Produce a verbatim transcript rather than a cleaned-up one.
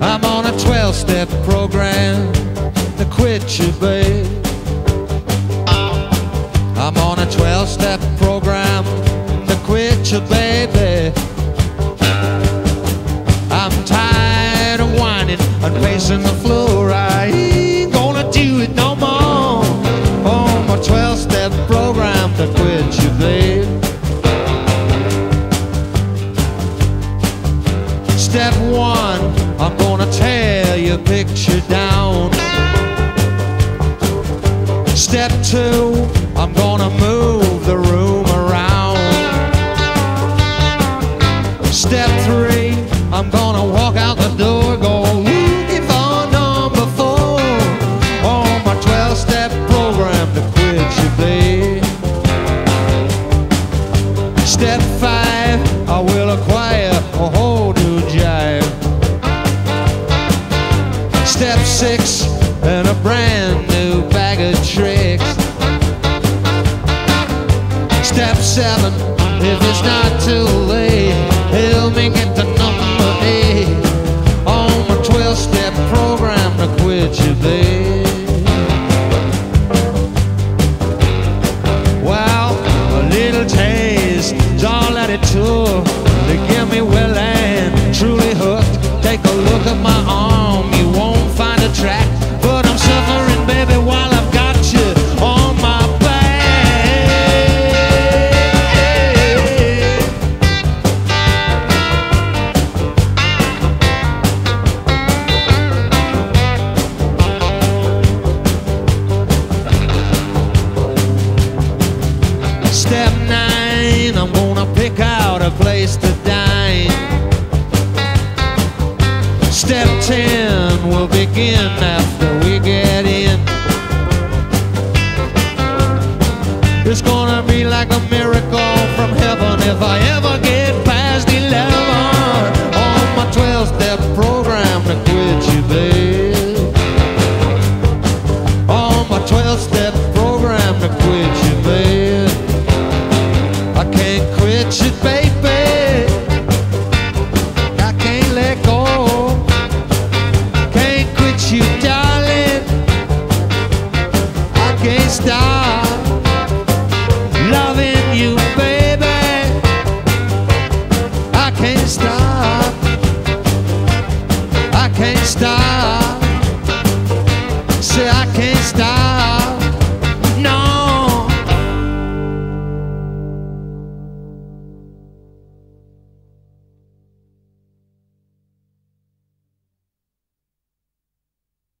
I'm on a twelve-step program to quit you, babe. I'm on a twelve-step program to quit you, baby. I'm tired of whining and pacing the floor. I ain't gonna do it no more. On my twelve-step program to quit you, babe. Step one, I'm gonna tear your picture down. Step two, I'm gonna move the room around. Step three, I'm gonna walk out the door, go looking for number four. On my twelve-step program to quit you, babe. Step five, I will acquire a whole new jive. Step six, and a brand new bag of tricks. Step seven, if it's not too late, help me get to number eight. On my twelve-step program to quit you, babe. Well, a little taste is all that it took. They get me well and truly hooked. Take a look at my arm, you won't find a track. But I'm suffering, baby, while I've got you on my back. Step nine, I'm gonna pick out a place to. Step ten will begin after we get in. It's gonna be like a miracle from heaven if I ever get past eleven. On my twelve-step program to quit you, babe. On my twelve-step program to quit you, babe. I can't quit you, baby. Stop loving you, baby. I can't stop. I can't stop.